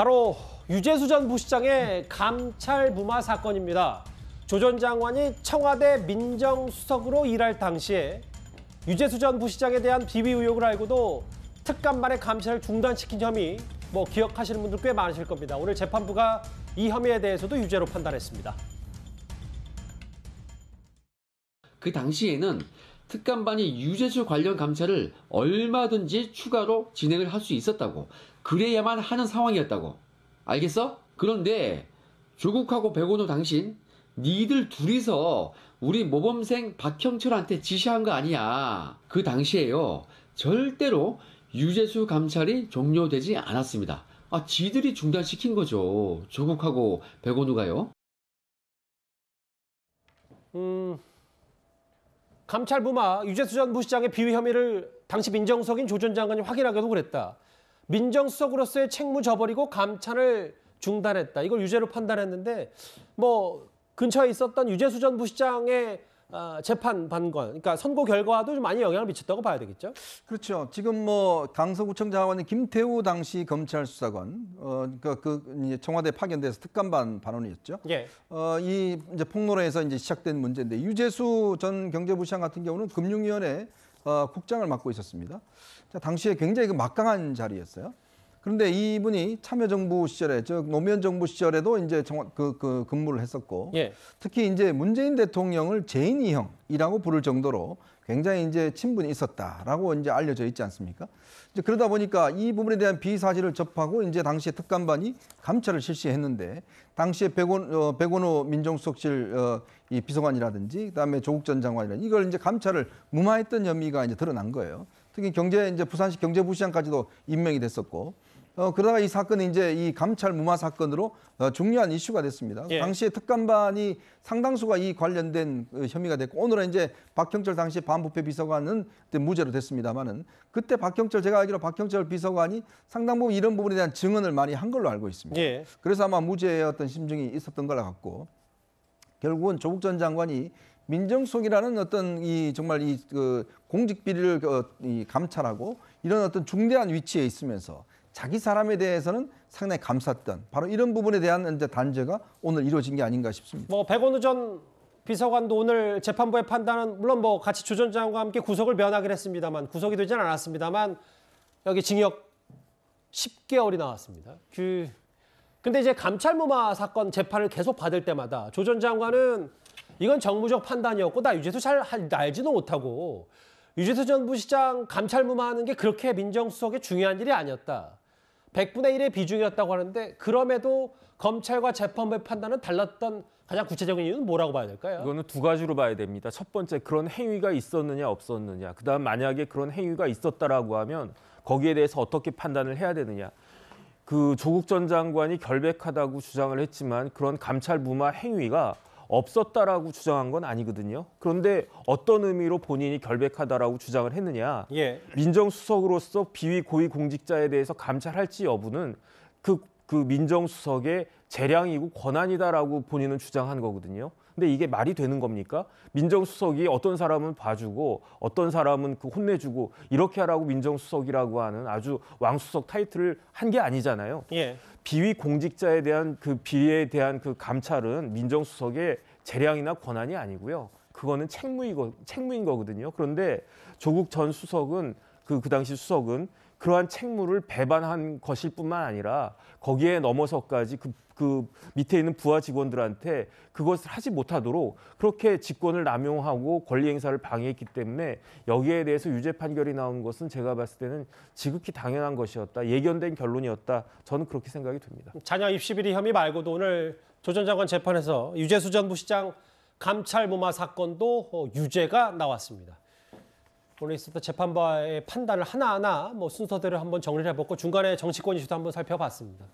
바로 유재수 전 부시장의 감찰 무마 사건입니다. 조 전 장관이 청와대 민정수석으로 일할 당시에 유재수 전 부시장에 대한 비위 의혹을 알고도 특감반의 감찰을 중단시킨 혐의, 기억하시는 분들 꽤 많으실 겁니다. 오늘 재판부가 이 혐의에 대해서도 유죄로 판단했습니다. 그 당시에는 특감반이 유재수 관련 감찰을 얼마든지 추가로 진행을 할 수 있었다고, 그래야만 하는 상황이었다고. 알겠어? 그런데 조국하고 백원우 당신 니들 둘이서 우리 모범생 박형철한테 지시한 거 아니야. 그 당시에요, 절대로 유재수 감찰이 종료되지 않았습니다. 지들이 중단시킨 거죠, 조국하고 백원우가요. 감찰 무마, 유재수 전 부시장의 비위 혐의를 당시 민정수석인 조 전 장관이 확인하기도 그랬다. 민정수석으로서의 책무 저버리고 감찰을 중단했다. 이걸 유죄로 판단했는데 근처에 있었던 유재수 전 부시장의 재판관관, 그러니까 선고 결과도 좀 많이 영향을 미쳤다고 봐야 되겠죠? 그렇죠. 지금 강서구청 장관인 김태우 당시 검찰 수사관, 청와대 파견돼서 특감반 반원이었죠. 예. 폭로에서 시작된 문제인데, 유재수 전 경제부시장 같은 경우는 금융위원회 국장을 맡고 있었습니다. 당시에 굉장히 막강한 자리였어요. 그런데 이분이 참여정부 시절에, 즉 노무현 정부 시절에도 근무를 했었고, 예. 특히 문재인 대통령을 제인2형이라고 부를 정도로 굉장히 친분이 있었다라고 알려져 있지 않습니까? 그러다 보니까 이 부분에 대한 비위 사실을 접하고 당시에 특감반이 감찰을 실시했는데, 당시에 백원우 민정수석실 이 비서관이라든지 그다음에 조국 전 장관이라든지 이걸 감찰을 무마했던 혐의가 드러난 거예요. 특히 부산시 경제부시장까지도 임명이 됐었고, 그러다가 이 사건이 이 감찰 무마 사건으로 중요한 이슈가 됐습니다. 예. 당시에 특감반이 상당수가 이 관련된 혐의가 됐고, 오늘은 박형철 당시 반부패 비서관은 무죄로 됐습니다만은, 그때 제가 알기로 박형철 비서관이 상당 부분 이런 부분에 대한 증언을 많이 한 걸로 알고 있습니다. 예. 그래서 아마 무죄의 심증이 있었던 걸 같고, 결국은 조국 전 장관이 민정수석이라는 공직 비리를 감찰하고 이런 중대한 위치에 있으면서 자기 사람에 대해서는 상당히 감쌌던, 바로 이런 부분에 대한 단죄가 오늘 이루어진 게 아닌가 싶습니다. 백원우 전 비서관도 오늘 재판부의 판단은 물론 같이 조 전 장관과 함께 구속을 면하긴 했습니다만, 구속이 되진 않았습니다만 여기 징역 10개월이 나왔습니다. 근데 감찰 무마 사건 재판을 계속 받을 때마다 조 전 장관은 이건 정무적 판단이었고 나 유재수 잘 알지도 못하고 유재수 전 부시장 감찰 무마하는 게 그렇게 민정수석에 중요한 일이 아니었다. 100분의 1의 비중이었다고 하는데, 그럼에도 검찰과 재판부의 판단은 달랐던 가장 구체적인 이유는 뭐라고 봐야 될까요? 이거는 두 가지로 봐야 됩니다. 첫 번째, 그런 행위가 있었느냐 없었느냐. 그다음 만약에 그런 행위가 있었다라고 하면 거기에 대해서 어떻게 판단을 해야 되느냐. 조국 전 장관이 결백하다고 주장을 했지만 그런 감찰 무마 행위가 없었다라고 주장한 건 아니거든요. 그런데 어떤 의미로 본인이 결백하다라고 주장을 했느냐. 예. 민정수석으로서 비위 고위 공직자에 대해서 감찰할지 여부는 그 민정수석의 재량이고 권한이다라고 본인은 주장한 거거든요. 근데 이게 말이 되는 겁니까? 민정수석이 어떤 사람은 봐주고 어떤 사람은 혼내주고 이렇게 하라고 민정수석이라고 하는 아주 왕수석 타이틀을 한 게 아니잖아요. 예. 비위 공직자에 대한 비위에 대한 감찰은 민정수석의 재량이나 권한이 아니고요. 그거는 책무인 거거든요. 그런데 조국 전 수석은 그 당시 수석은 그러한 책무를 배반한 것일 뿐만 아니라 거기에 넘어서까지 그 밑에 있는 부하 직원들한테 그것을 하지 못하도록 그렇게 직권을 남용하고 권리 행사를 방해했기 때문에 여기에 대해서 유죄 판결이 나온 것은 제가 봤을 때는 지극히 당연한 것이었다. 예견된 결론이었다. 저는 그렇게 생각이 듭니다. 자녀 입시비리 혐의 말고도 오늘 조 전 장관 재판에서 유재수 전 부시장 감찰 무마 사건도 유죄가 나왔습니다. 오늘 있었던 재판부의 판단을 하나하나 순서대로 한번 정리를 해보고 중간에 정치권 이슈도 한번 살펴봤습니다.